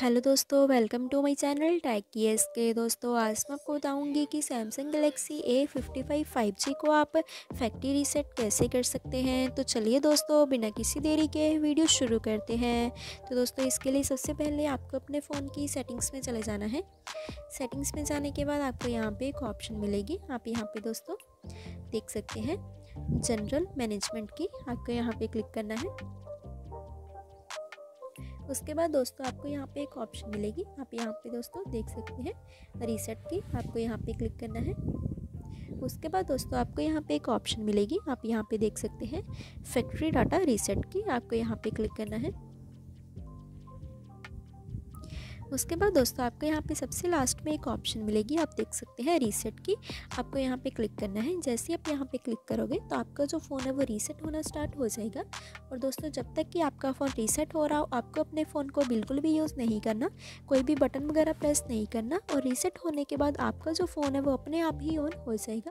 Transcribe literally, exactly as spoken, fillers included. Hello दोस्तों, welcome to my channel टाकी S K. दोस्तों आज मैं आपको बताऊंगी कि Samsung Galaxy A fifty five five G को आप फैक्ट्री रीसेट कैसे कर सकते हैं। तो चलिए दोस्तों, बिना किसी देरी के वीडियो शुरू करते हैं। तो दोस्तों इसके लिए सबसे पहले आपको अपने फ़ोन की सेटिंग्स में चले जाना है। सेटिंग्स में जाने के बाद आपको यहाँ पर एक ऑप्शन मिलेगी, आप यहाँ पर दोस्तों देख सकते हैं जनरल मैनेजमेंट की, आपको यहाँ पर क्लिक करना है। उसके बाद दोस्तों आपको यहाँ पे एक ऑप्शन मिलेगी, आप यहाँ पे दोस्तों देख सकते हैं रीसेट की, आपको यहाँ पे क्लिक करना है। उसके बाद दोस्तों आपको यहाँ पे एक ऑप्शन मिलेगी, आप यहाँ पे देख सकते हैं फैक्ट्री डाटा रीसेट की, आपको यहाँ पे क्लिक करना है। उसके बाद दोस्तों आपको यहाँ पे सबसे लास्ट में एक ऑप्शन मिलेगी, आप देख सकते हैं रीसेट की, आपको यहाँ पे क्लिक करना है। जैसे ही आप यहाँ पे क्लिक करोगे तो आपका जो फ़ोन है वो रीसेट होना स्टार्ट हो जाएगा। और दोस्तों जब तक कि आपका फ़ोन रीसेट हो रहा हो, आपको अपने फ़ोन को बिल्कुल भी यूज़ नहीं करना, कोई भी बटन वगैरह प्रेस नहीं करना। और रीसेट होने के बाद आपका जो फ़ोन है वो अपने आप ही ऑन हो जाएगा।